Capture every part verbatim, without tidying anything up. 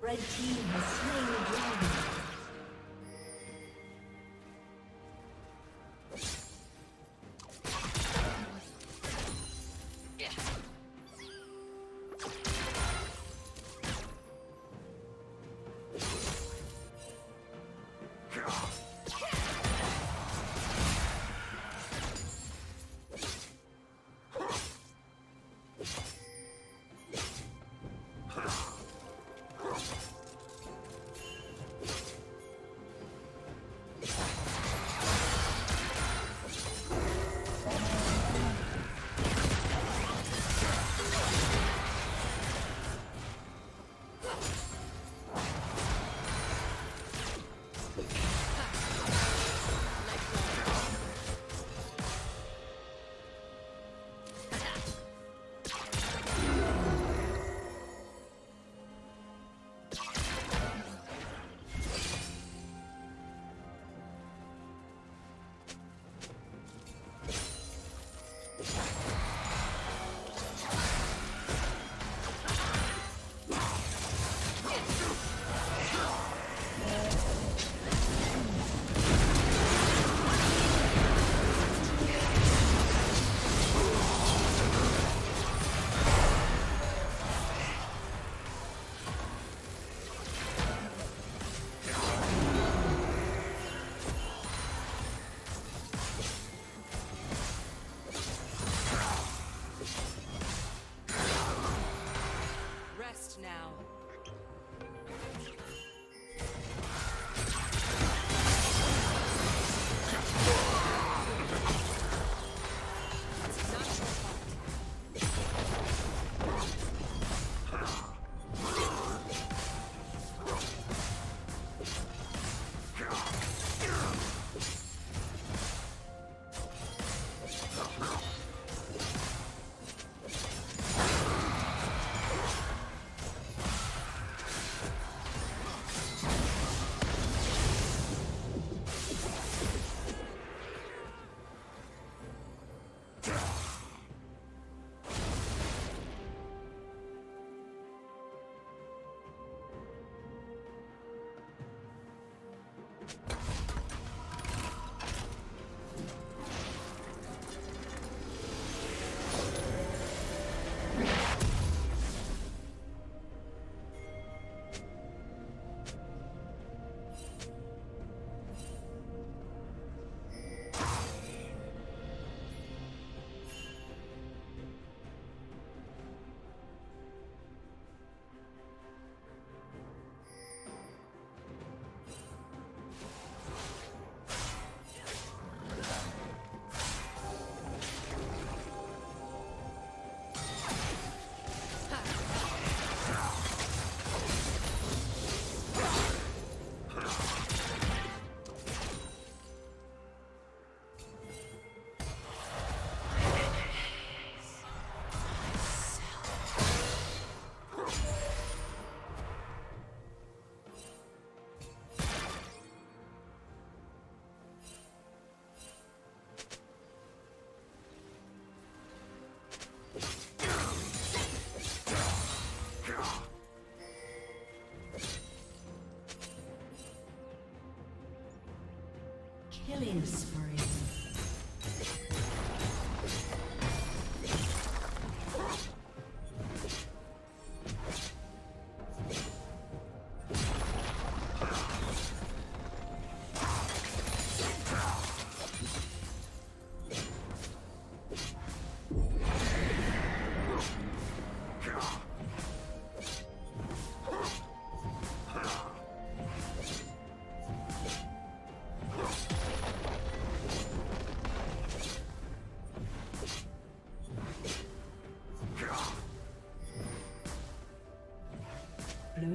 Red team has slain the dragon. Killing spree. Blue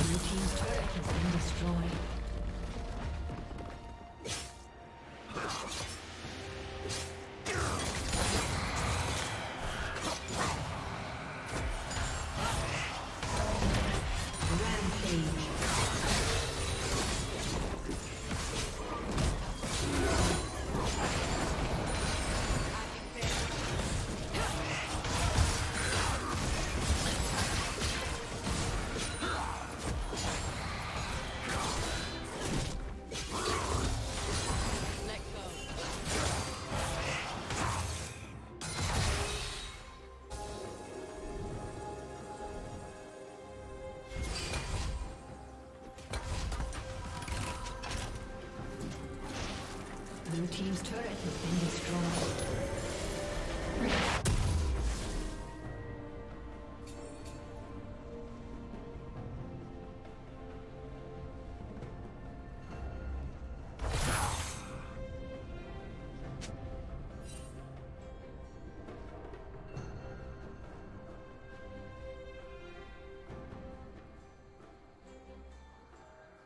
Blue team's turret has been destroyed.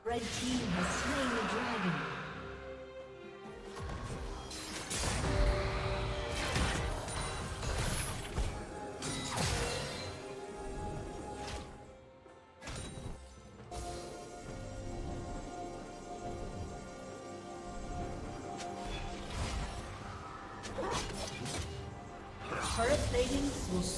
Red team has slain the dragon.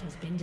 Has been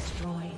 Destroyed.